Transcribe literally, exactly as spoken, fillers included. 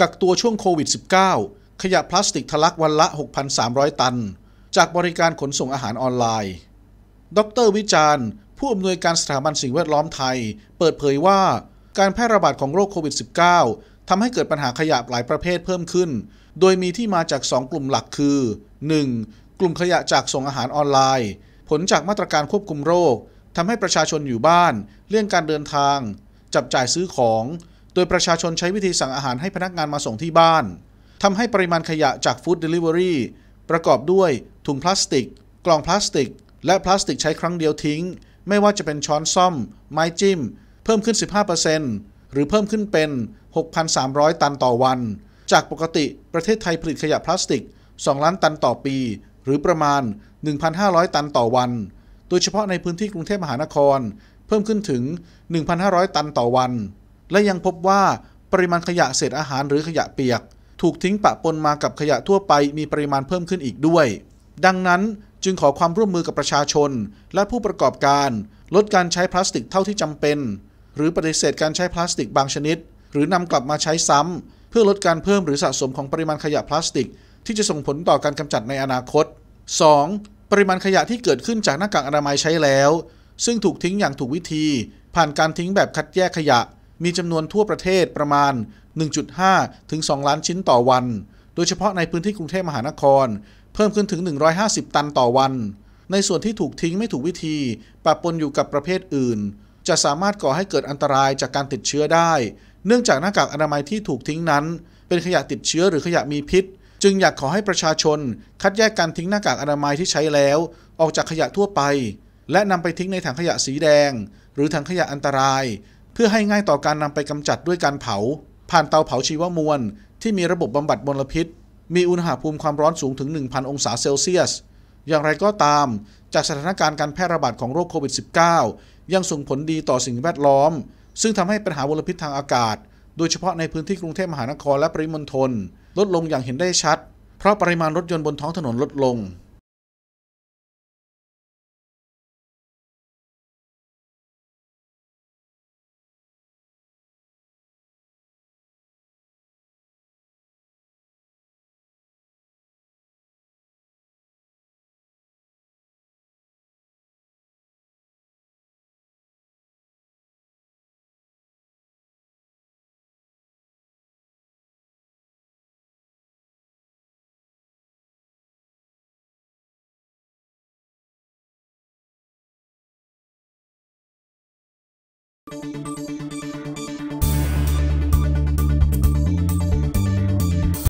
กักตัวช่วงโควิด สิบเก้า ขยะพลาสติกทะลักวันละ หกพันสามร้อย ตันจากบริการขนส่งอาหารออนไลน์ดร.วิจารณ์ผู้อำนวยการสถาบันสิ่งแวดล้อมไทยเปิดเผยว่าการแพร่ระบาดของโรคโควิด สิบเก้า ทำให้เกิดปัญหาขยะหลายประเภทเพิ่มขึ้นโดยมีที่มาจากสองกลุ่มหลักคือ หนึ่ง กลุ่มขยะจากส่งอาหารออนไลน์ผลจากมาตรการควบคุมโรคทำให้ประชาชนอยู่บ้านเลี่ยงการเดินทางจับจ่ายซื้อของโดยประชาชนใช้วิธีสั่งอาหารให้พนักงานมาส่งที่บ้านทำให้ปริมาณขยะจากฟู้ดเดลิเวอรี่ประกอบด้วยถุงพลาสติกกล่องพลาสติกและพลาสติกใช้ครั้งเดียวทิ้งไม่ว่าจะเป็นช้อนส้อมไม้จิ้มเพิ่มขึ้น สิบห้าเปอร์เซ็นต์ หรือเพิ่มขึ้นเป็น หกพันสามร้อย ตันต่อวันจากปกติประเทศไทยผลิตขยะพลาสติก สอง ล้านตันต่อปีหรือประมาณ หนึ่งพันห้าร้อย ตันต่อวันโดยเฉพาะในพื้นที่กรุงเทพมหานครเพิ่มขึ้นถึง หนึ่งพันห้าร้อย ตันต่อวันและยังพบว่าปริมาณขยะเศษอาหารหรือขยะเปียกถูกทิ้งปะปนมากับขยะทั่วไปมีปริมาณเพิ่มขึ้นอีกด้วยดังนั้นจึงขอความร่วมมือกับประชาชนและผู้ประกอบการลดการใช้พลาสติกเท่าที่จำเป็นหรือปฏิเสธการใช้พลาสติกบางชนิดหรือนำกลับมาใช้ซ้ำเพื่อลดการเพิ่มหรือสะสมของปริมาณขยะพลาสติกที่จะส่งผลต่อการกำจัดในอนาคต สอง ปริมาณขยะที่เกิดขึ้นจากหน้ากากอนามัยใช้แล้วซึ่งถูกทิ้งอย่างถูกวิธีผ่านการทิ้งแบบคัดแยกขยะมีจำนวนทั่วประเทศประมาณ หนึ่งจุดห้า ถึง สอง ล้านชิ้นต่อวันโดยเฉพาะในพื้นที่กรุงเทพมหานครเพิ่มขึ้นถึงหนึ่งร้อยห้าสิบตันต่อวันในส่วนที่ถูกทิ้งไม่ถูกวิธีปะปนอยู่กับประเภทอื่นจะสามารถก่อให้เกิดอันตรายจากการติดเชื้อได้เนื่องจากหน้ากากอนามัยที่ถูกทิ้งนั้นเป็นขยะติดเชื้อหรือขยะมีพิษจึงอยากขอให้ประชาชนคัดแยกการทิ้งหน้ากากอนามัยที่ใช้แล้วออกจากขยะทั่วไปและนำไปทิ้งในถังขยะสีแดงหรือถังขยะอันตรายเพื่อให้ง่ายต่อการนำไปกำจัดด้วยการเผาผ่านเตาเผาชีวมวลที่มีระบบบำบัดมลพิษมีอุณหภูมิความร้อนสูงถึง หนึ่งพัน องศาเซลเซียสอย่างไรก็ตามจากสถานการณ์การแพร่ระบาดของโรคโควิด สิบเก้า ยังส่งผลดีต่อสิ่งแวดล้อมซึ่งทำให้ปัญหามลพิษทางอากาศโดยเฉพาะในพื้นที่กรุงเทพมหานครและปริมณฑลลดลงอย่างเห็นได้ชัดเพราะปริมาณรถยนต์บนท้องถนนลดลง